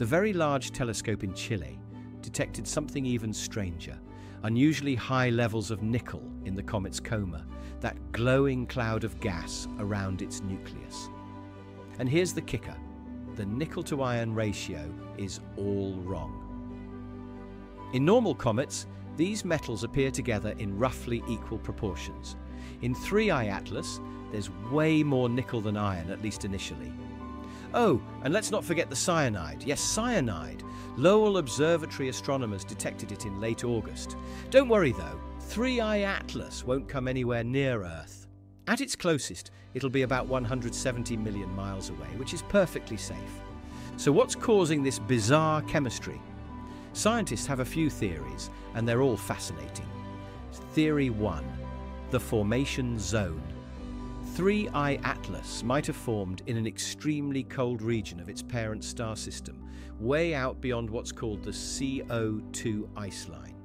The Very Large Telescope in Chile detected something even stranger, unusually high levels of nickel in the comet's coma, that glowing cloud of gas around its nucleus. And here's the kicker, the nickel to iron ratio is all wrong. In normal comets, these metals appear together in roughly equal proportions. In 3I Atlas, there's way more nickel than iron, at least initially. Oh, and let's not forget the cyanide. Yes, cyanide. Lowell Observatory astronomers detected it in late August. Don't worry though, 3I Atlas won't come anywhere near Earth. At its closest, it'll be about 170 million miles away, which is perfectly safe. So what's causing this bizarre chemistry? Scientists have a few theories, and they're all fascinating. Theory 1. The formation zone. 3I Atlas might have formed in an extremely cold region of its parent star system, way out beyond what's called the CO2 ice line.